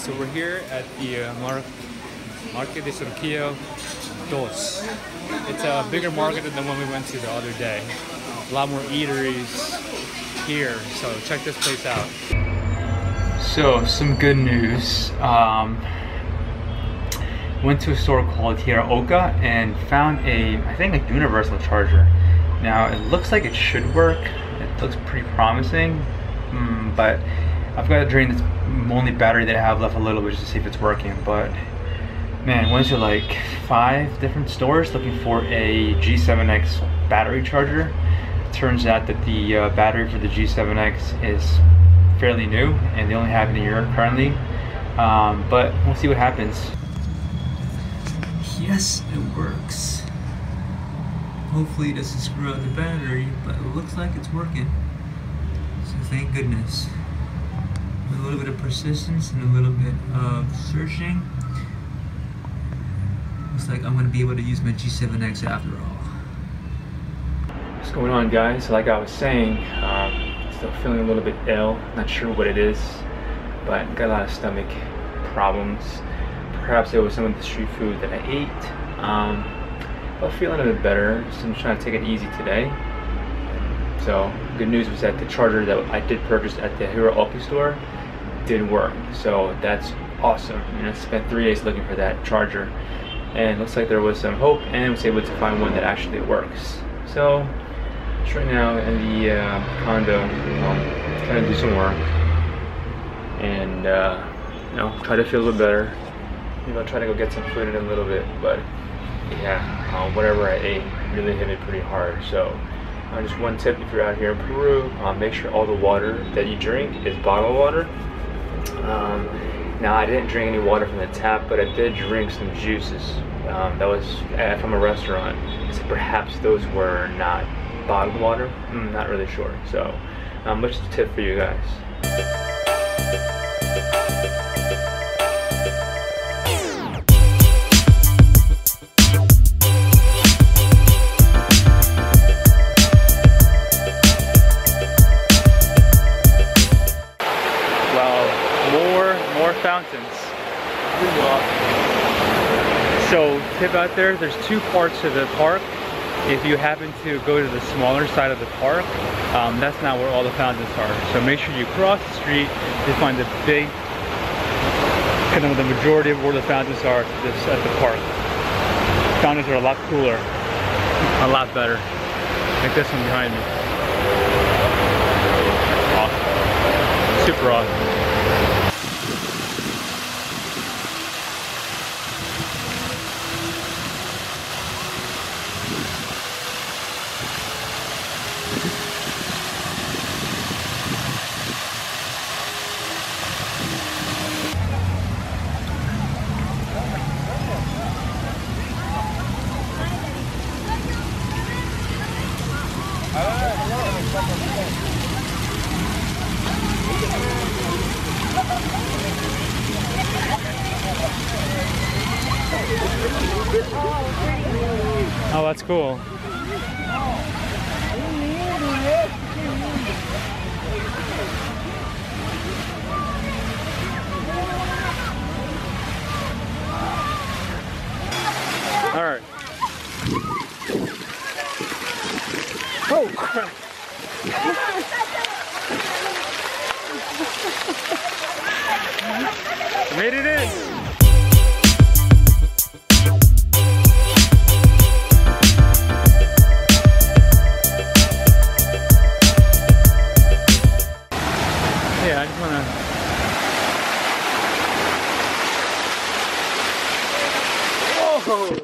So we're here at the Mar Market de Surquillo 2. It's a bigger market than the one we went to the other day. A lot more eateries here, so check this place out. So, some good news. Went to a store called Hiraoka and found I think a universal charger. Now, it looks like it should work. It looks pretty promising, but I've got to drain this only battery that I have left a little bit just to see if it's working. But man, went to like 5 different stores looking for a G7X battery charger. It turns out that the battery for the G7X is fairly new and they only have it in Europe currently, but we'll see what happens. Yes, it works. Hopefully it doesn't screw up the battery, but it looks like it's working. So thank goodness. With a little bit of persistence and a little bit of searching, looks like I'm gonna be able to use my G7X after all. What's going on, guys? So like I was saying, still feeling a little bit ill. Not sure what it is, but got a lot of stomach problems. Perhaps it was some of the street food that I ate. But feeling a bit better, so I'm trying to take it easy today. So good news was that the charger that I did purchase at the Hero Alpi store did work. So that's awesome. And I spent 3 days looking for that charger, and looks like there was some hope, and I was able to find one that actually works. So just right now in the condo, trying to do some work and you know, try to feel a little better. Maybe I'll try to go get some food in a little bit, but yeah, whatever I ate really hit me pretty hard. So just one tip, if you're out here in Peru, make sure all the water that you drink is bottled water. Now I didn't drink any water from the tap, but I did drink some juices that was from a restaurant, so perhaps those were not bottled water. I'm not really sure. So that's just a tip for you guys. Fountains. So tip out there, there's 2 parts to the park. If you happen to go to the smaller side of the park, that's not where all the fountains are. So make sure you cross the street to find the big, kind of the majority of where the fountains are at the park. Fountains are a lot cooler, a lot better. Like this one behind me. Awesome. Super awesome. Oh, that's cool. All right. Oh, crap. Made it in. Yeah, I just want to...